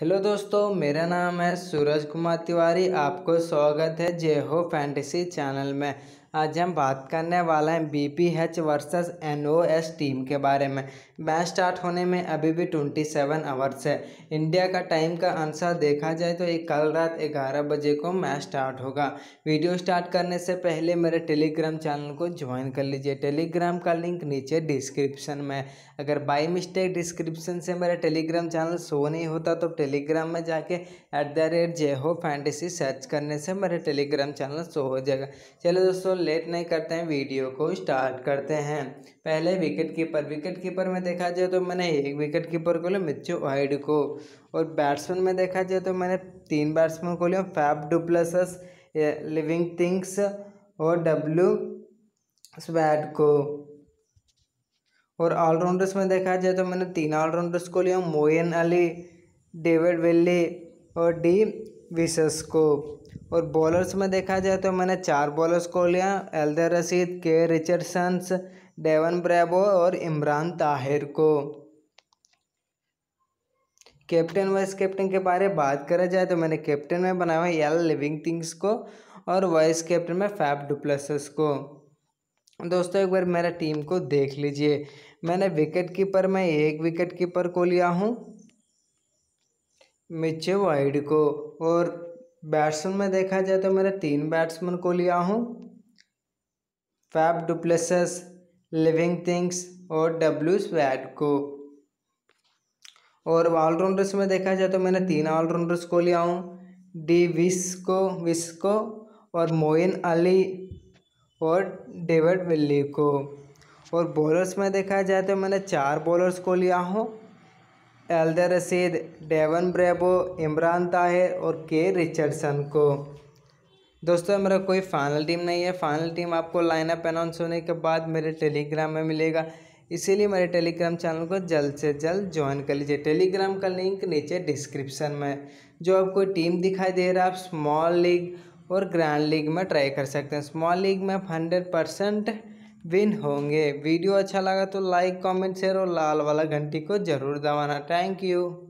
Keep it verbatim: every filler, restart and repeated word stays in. Hello दोस्तों, मेरा नाम है सूरज कुमार तिवारी। आपको स्वागत है जय हो फैंटसी चैनल में। आज हम बात करने वाले हैं BPH versus N O S team के बारे में। मैच स्टार्ट होने में अभी भी सत्ताईस आवर्स है। इंडिया का टाइम का अनुसार देखा जाए तो एक कल रात ग्यारह बजे को मैच स्टार्ट होगा। वीडियो स्टार्ट करने से पहले मेरे टेलीग्राम चैनल को ज्वाइन कर लीजिए। टेलीग्राम का लिंक नीचे डिस्क्रिप्शन में। अगर बाई मिस्टेक डिस्क्रिप्शन से मेरा टेलीग्राम चैनल शो नहीं होता तो टेलीग्राम में जाके एट द रेट जय हो फैंटसी सर्च करने से मेरा टेलीग्राम चैनल शो हो जाएगा। चलो दोस्तों, लेट नहीं करते हैं, वीडियो को स्टार्ट करते हैं। पहले विकेट कीपर विकेट कीपर में देखा जाए तो मैंने एक विकेट कीपर को लिया मिच्चू वाइड को, और बैट्समैन में देखा जाए तो मैंने तीन बैट्समैन को लिया, फैब डुप्लेसिस, लिविंग थिंग्स और डब्ल्यू स्वैट को। और ऑलराउंडर्स में देखा जाए तो मैंने तीन ऑलराउंडर्स को लिया, मोईन अली, डेविड विली और डी विशस को। और बॉलर्स में देखा जाए तो मैंने चार बॉलर्स को लिया, एल्दर रशीद, के रिचर्डसन्स, ड्वेन ब्रावो और इमरान ताहिर को। कैप्टन वाइस कैप्टन के बारे में बात करा जाए तो मैंने कैप्टन में बनाया हुआ एल लिविंग थिंग्स को और वाइस कैप्टन में फैब डुप्लेसिस को। दोस्तों, एक बार मेरा टीम को देख लीजिए। मैंने विकेट कीपर में एक विकेट कीपर को लिया हूँ मिच्चू वाइड को, और बैट्समैन में देखा जाए तो मैंने तीन बैट्समैन को लिया हूँ, फैब डुप्लेसिस, लिविंग थिंग्स और डब्ल्यू स्वैट को। और ऑलराउंडर्स में देखा जाए तो मैंने तीन ऑलराउंडर्स को लिया हूँ, डी विस्को विस्को और मोईन अली और डेविड विली को। और बॉलर्स में देखा जाए तो मैंने चार बॉलर्स को लिया हूँ, एल्दर रशीद, डेवन ब्रेबो, इमरान ताहिर और के रिचर्डसन को। दोस्तों, मेरा कोई फाइनल टीम नहीं है। फाइनल टीम आपको लाइनअप अनाउंस होने के बाद मेरे टेलीग्राम में मिलेगा, इसीलिए मेरे टेलीग्राम चैनल को जल्द से जल्द ज्वाइन कर लीजिए। टेलीग्राम का लिंक नीचे डिस्क्रिप्शन में। जो आपको टीम दिखाई दे रहा है, आप स्मॉल लीग और ग्रैंड लीग में ट्राई कर सकते हैं। स्मॉल लीग में आप हंड्रेड परसेंट विन होंगे। वीडियो अच्छा लगा तो लाइक, कमेंट, शेयर और लाल वाला घंटी को जरूर दबाना। Thank you.